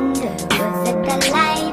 wonder, was it a lie?